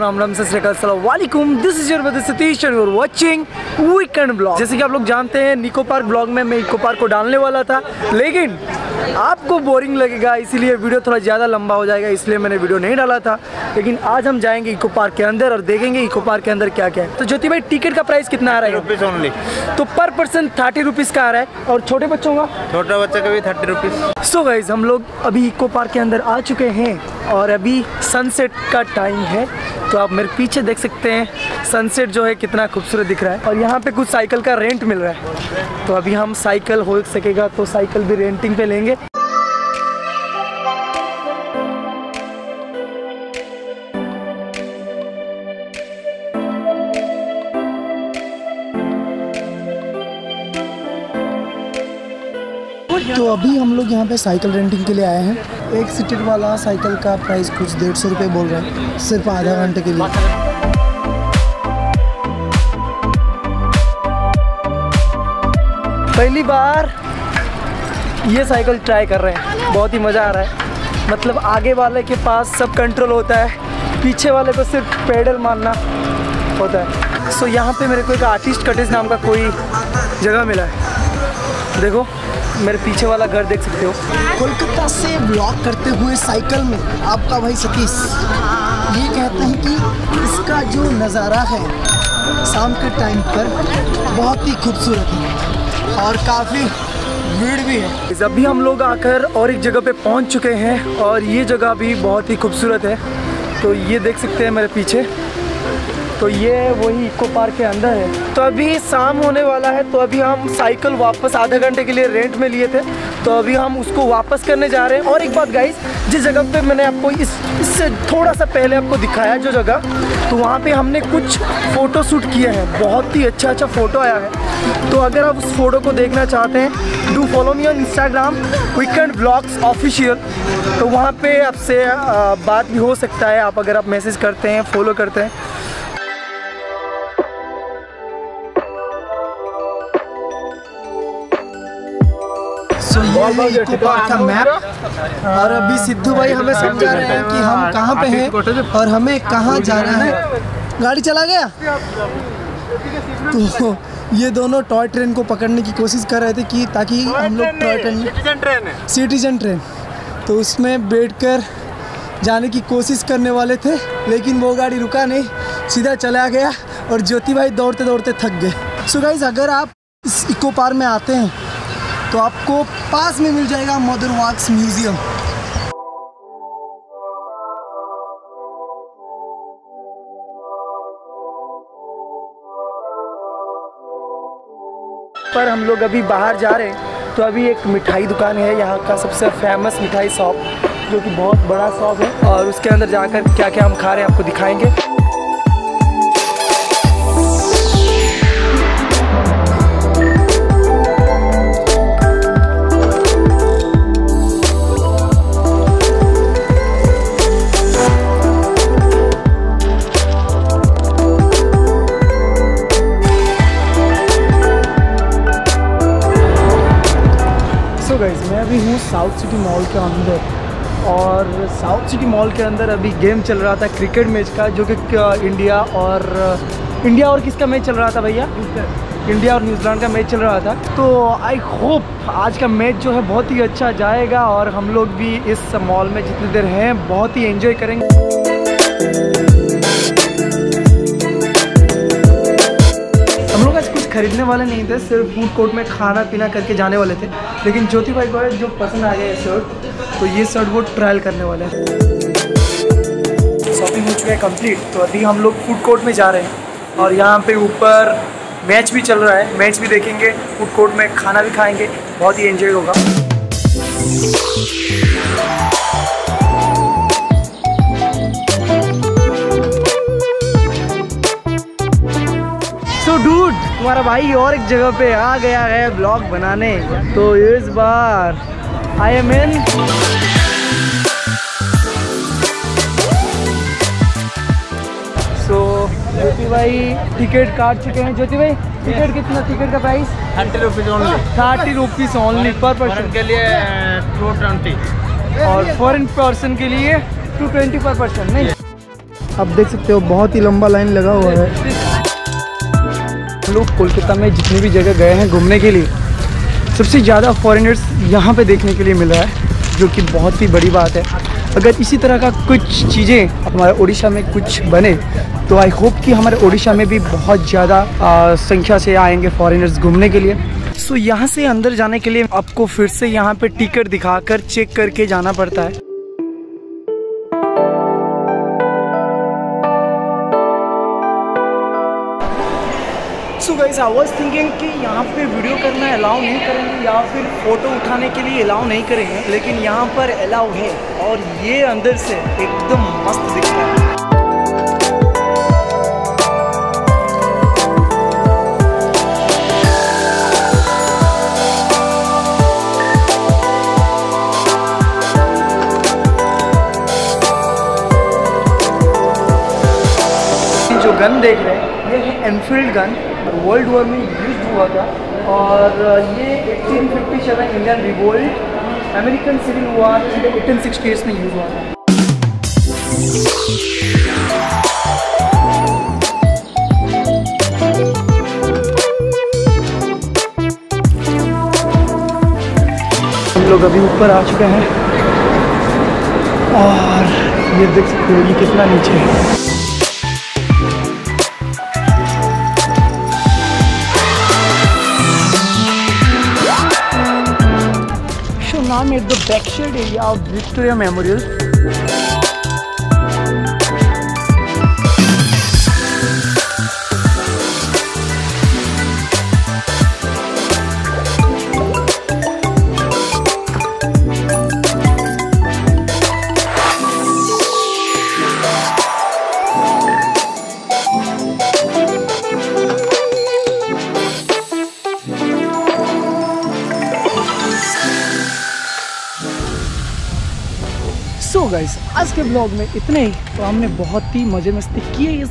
राम राम सलाम, this is your brother Satish and you are watching weekend blog. जैसे कि आप लोग जानते हैं, इको पार्क ब्लॉग में मैं इको पार्क को डालने वाला था, लेकिन आपको बोरिंग लगेगा, इसीलिए वीडियो थोड़ा ज़्यादा लंबा हो जाएगा, इसलिए मैंने वीडियो नहीं डाला था। लेकिन आज हम जाएंगे इको पार्क के अंदर और देखेंगे इको पार्क के अंदर क्या क्या है। तो ज्योति भाई, टिकट का प्राइस कितना आ रहा है? रुपीज़ ओनली, तो पर पर्सन 30 रुपीज़ का आ रहा है। और छोटे बच्चों का, छोटा बच्चा का भी 30 रुपीज़। सो गाइस, हम लोग अभी इको पार्क के अंदर आ चुके हैं और अभी सनसेट का टाइम है, तो आप मेरे पीछे देख सकते हैं सनसेट जो है कितना खूबसूरत दिख रहा है। और यहाँ पे कुछ साइकिल का रेंट मिल रहा है, तो अभी हम साइकिल हो सकेगा तो साइकिल भी रेंटिंग पे लेंगे। तो अभी हम लोग यहाँ पे साइकिल रेंटिंग के लिए आए हैं। एक सीटेड वाला साइकिल का प्राइस कुछ 150 रुपये बोल रहा है, सिर्फ आधा घंटे के लिए। पहली बार ये साइकिल ट्राई कर रहे हैं, बहुत ही मज़ा आ रहा है। मतलब आगे वाले के पास सब कंट्रोल होता है, पीछे वाले को सिर्फ पेडल मारना होता है। सो यहाँ पे मेरे को एक आर्टिस्ट कटेज नाम का कोई जगह मिला है। देखो मेरे पीछे वाला घर देख सकते हो। कोलकाता से ब्लॉग करते हुए साइकिल में आपका भाई सतीश ये कहता है कि इसका जो नज़ारा है शाम के टाइम पर बहुत ही खूबसूरत है और काफ़ी भीड़ भी है। अभी हम लोग आकर और एक जगह पे पहुंच चुके हैं और ये जगह भी बहुत ही खूबसूरत है। तो ये देख सकते हैं मेरे पीछे, तो ये वही इको पार्क के अंदर है। तो अभी शाम होने वाला है, तो अभी हम साइकिल वापस आधे घंटे के लिए रेंट में लिए थे, तो अभी हम उसको वापस करने जा रहे हैं। और एक बात गाइस, जिस जगह पे मैंने आपको इससे थोड़ा सा पहले आपको दिखाया जो जगह, तो वहाँ पे हमने कुछ फ़ोटो शूट किए हैं, बहुत ही अच्छा अच्छा फ़ोटो आया है। तो अगर आप उस फोटो को देखना चाहते हैं, do follow me on Instagram weekend blogs official, तो वहाँ पे आपसे बात भी हो सकता है, आप अगर आप मैसेज करते हैं, फॉलो करते हैं। ये इको पार्क का मैप, और अभी सिद्धू भाई हमें समझा रहे हैं कि हम कहाँ पे हैं और हमें कहाँ जाना है। गाड़ी चला गया, तो ये दोनों टॉय ट्रेन को पकड़ने की कोशिश कर रहे थे कि ताकि हम लोग टॉय ट्रेन, सिटीजन ट्रेन, तो उसमें बैठकर जाने की कोशिश करने वाले थे, लेकिन वो गाड़ी रुका नहीं, सीधा चला गया और ज्योति भाई दौड़ते दौड़ते थक गए। सो गाइस, अगर आप इस इको पार्क में आते हैं तो आपको पास में मिल जाएगा मदर वैक्स म्यूजियम। पर हम लोग अभी बाहर जा रहे हैं, तो अभी एक मिठाई दुकान है, यहाँ का सबसे फेमस मिठाई शॉप, जो कि बहुत बड़ा शॉप है, और उसके अंदर जाकर क्या क्या हम खा रहे हैं आपको दिखाएंगे। अभी हूँ साउथ सिटी मॉल के अंदर, और साउथ सिटी मॉल के अंदर अभी गेम चल रहा था क्रिकेट मैच का, जो कि इंडिया और किसका मैच चल रहा था भैया? इंडिया और न्यूजीलैंड का मैच चल रहा था। तो आई होप आज का मैच जो है बहुत ही अच्छा जाएगा और हम लोग भी इस मॉल में जितनी देर हैं बहुत ही एंजॉय करेंगे। खरीदने वाले नहीं थे, सिर्फ फूड कोर्ट में खाना पीना करके जाने वाले थे, लेकिन ज्योति भाई को जो पसंद आ गया ये शर्ट, तो ये शर्ट वो ट्रायल करने वाले हैं। शॉपिंग हो चुकी है कंप्लीट, तो अभी हम लोग फूड कोर्ट में जा रहे हैं और यहाँ पे ऊपर मैच भी चल रहा है, मैच भी देखेंगे, फूड कोर्ट में खाना भी खाएँगे, बहुत ही एंजॉय होगा। डूड, तुम्हारा भाई और एक जगह पे आ गया है ब्लॉग बनाने, तो इस बार आई एम इन सो। ज्योति भाई टिकट काट चुके हैं। ज्योति भाई टिकट कितना, टिकट का price 30 rupees only, 30 rupees only पर पर्सन के लिए 220, और फॉरेन पर्सन के लिए 220 पर पर्सन। नहीं आप देख सकते हो बहुत ही लंबा लाइन लगा हुआ है। हम लोग कोलकाता में जितनी भी जगह गए हैं घूमने के लिए, सबसे ज़्यादा फॉरेनर्स यहाँ पे देखने के लिए मिल रहा है, जो कि बहुत ही बड़ी बात है। अगर इसी तरह का कुछ चीज़ें हमारे उड़ीसा में कुछ बने तो आई होप कि हमारे उड़ीसा में भी बहुत ज़्यादा संख्या से आएंगे फॉरेनर्स घूमने के लिए। सो यहाँ से अंदर जाने के लिए आपको फिर से यहाँ पे टिकट दिखाकर चेक करके जाना पड़ता है। So guys, I was thinking कि यहाँ पे वीडियो करना अलाउ नहीं करेंगे या फिर फोटो उठाने के लिए अलाउ नहीं करेंगे, लेकिन यहाँ पर अलाउ है और ये अंदर से एकदम मस्त दिखता है। जो गन देख रहे हैं ये है एनफील्ड गन, वर्ल्ड वॉर में यूज हुआ था और ये 1857 Indian revolt, American civil war 1868 में यूज हुआ था। हम लोग अभी ऊपर आ चुके हैं और ये देख सकते हो ये कितना नीचे है। I'm at the backside area of Victoria Memorial. So guys, आज के ब्लॉग में इतने ही। तो हमने बहुत ही मज़े मस्ती किए इस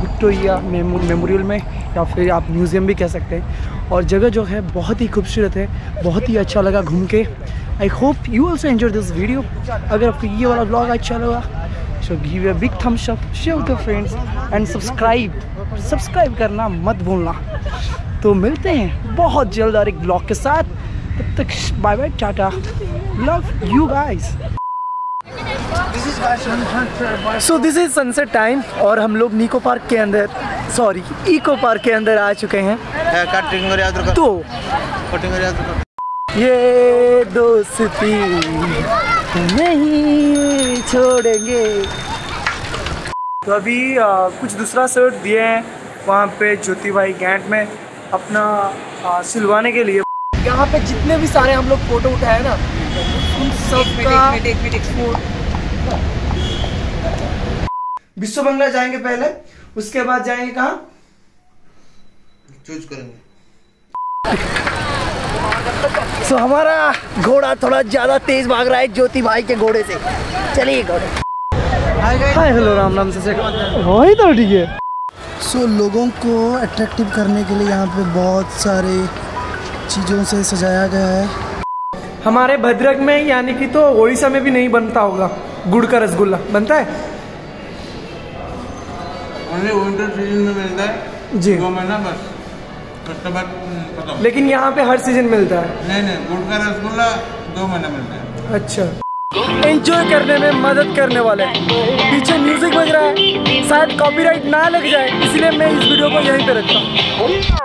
विक्टोरिया मेमोरियल में या फिर आप म्यूज़ियम भी कह सकते हैं, और जगह जो है बहुत ही खूबसूरत है, बहुत ही अच्छा लगा घूम के। I hope you also enjoy this video. अगर आपको ये वाला ब्लॉग अच्छा लगा so give a big thumbs up, share with your friends and subscribe करना मत भूलना। तो मिलते हैं बहुत जल्द और एक ब्लॉग के साथ। तब तक bye bye, tata, love you guys. So this is sunset time और हम लोग इको पार्क के अंदर आ चुके हैं। तो ये दोस्ती नहीं छोड़ेंगे। तो अभी कुछ दूसरा शर्ट दिए हैं वहाँ पे ज्योति भाई कैंट में अपना सिलवाने के लिए। यहाँ पे जितने भी सारे हम लोग फोटो उठाए ना उन सब का विश्व बंगला जाएंगे पहले, उसके बाद जाएंगे कहाँ चूज करेंगे। सो हमारा घोड़ा थोड़ा ज्यादा तेज भाग रहा है ज्योति भाई के घोड़े से। चलिए घोड़े, हाय हेलो राम नाम से वही तो ठीक है। सो लोगों को अट्रैक्टिव करने के लिए यहाँ पे बहुत सारे चीज़ों से सजाया गया है। हमारे भद्रक में यानी कि तो ओडिशा में भी नहीं बनता होगा गुड़ का रसगुल्ला, बनता है विंटर सीजन में मिलता है जी, 2 महीना बस, उसके बाद खत्म। लेकिन यहाँ पे हर सीजन मिलता है? नहीं नहीं, गुड़ का रसगुल्ला 2 महीना मिलता है। अच्छा, एंजॉय करने में मदद करने वाले। पीछे म्यूजिक बज रहा है, शायद कॉपीराइट ना लग जाए इसलिए मैं इस वीडियो को यहीं पे रखता हूँ।